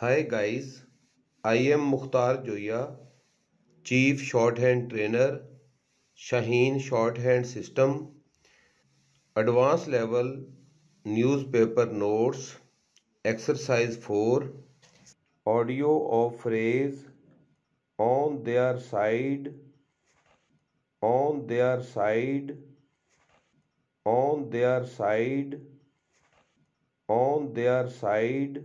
Hi guys, I am Mukhtar Joya, Chief Shorthand Trainer, Shaheen Shorthand System, Advanced Level Newspaper Notes, Exercise 4, Audio of Phrase, on their side